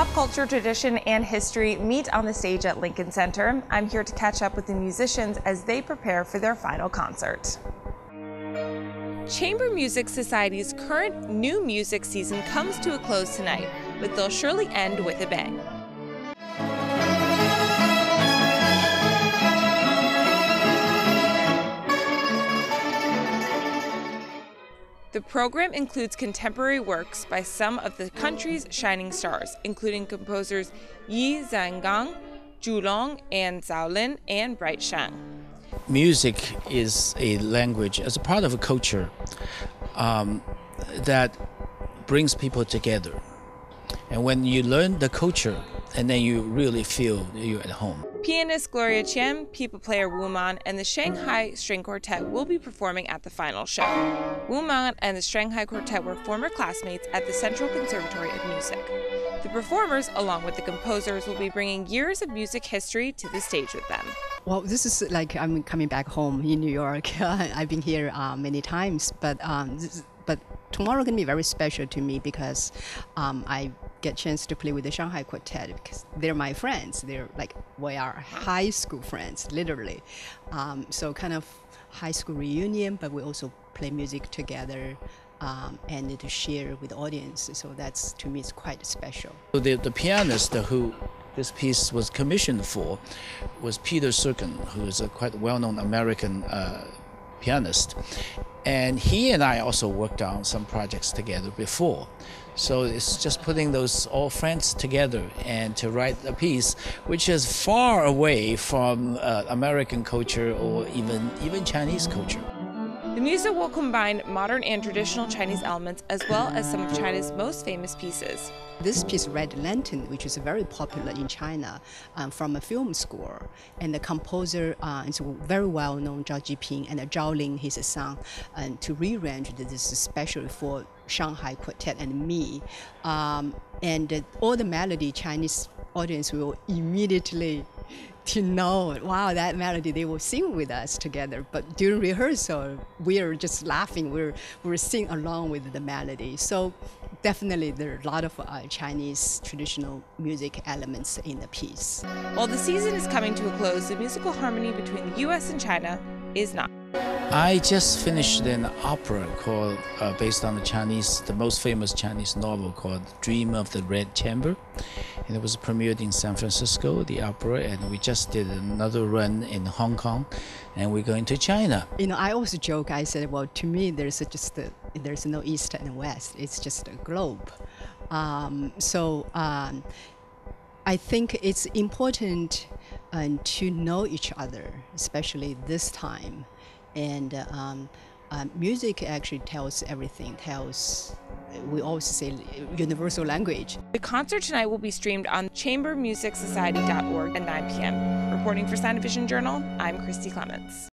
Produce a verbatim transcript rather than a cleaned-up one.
pop culture, tradition, and history meet on the stage at Lincoln Center. I'm here to catch up with the musicians as they prepare for their final concert. Chamber Music Society's current new music season comes to a close tonight, but they'll surely end with a bang. The program includes contemporary works by some of the country's shining stars, including composers Ye Xiaogang, Zhou Long, and Zhao Ling, and Bright Sheng. Music is a language, as a part of a culture, um, that brings people together. And when you learn the culture, and then you really feel you're at home. Pianist Gloria Chien, people player Wu Man, and the Shanghai String Quartet will be performing at the final show. Wu Man and the Shanghai Quartet were former classmates at the Central Conservatory of Music. The performers, along with the composers, will be bringing years of music history to the stage with them. Well, this is like I'm coming back home in New York. I've been here uh, many times, but um, this is, but tomorrow gonna be very special to me because um, I get a chance to play with the Shanghai Quartet because they're my friends. They're like, we are high school friends, literally. Um, so kind of high school reunion, but we also play music together um, and to share with the audience. So that's, to me, it's quite special. So the, the pianist who this piece was commissioned for was Peter Serkin, who is a quite well-known American uh, pianist. And he and I also worked on some projects together before. So it's just putting those all friends together and to write a piece which is far away from uh, American culture or even, even Chinese culture. The music will combine modern and traditional Chinese elements as well as some of China's most famous pieces. This piece, Red Lantern, which is very popular in China um, from a film score, and the composer uh, is very well-known Zhao Jiping and uh, Zhao Ling, his son, um, to rearrange this especially for Shanghai Quartet and me. Um, and uh, all the melody, Chinese audience will immediately to know, wow, that melody, they will sing with us together. But during rehearsal, we're just laughing, we're, we're singing along with the melody. So definitely there are a lot of uh, Chinese traditional music elements in the piece. While the season is coming to a close, the musical harmony between the U S and China is not. I just finished an opera called, uh, based on the Chinese, the most famous Chinese novel called Dream of the Red Chamber. And it was premiered in San Francisco, the opera, and we just did another run in Hong Kong, and we're going to China. You know, I always joke, I said, well, to me, there's just a, there's no East and West, it's just a globe. Um, so um, I think it's important uh, to know each other, especially this time. And um, um, music actually tells everything, tells, we always say, universal language. The concert tonight will be streamed on chamber music society dot org at nine p m Reporting for SinoVision Journal, I'm Christy Clements.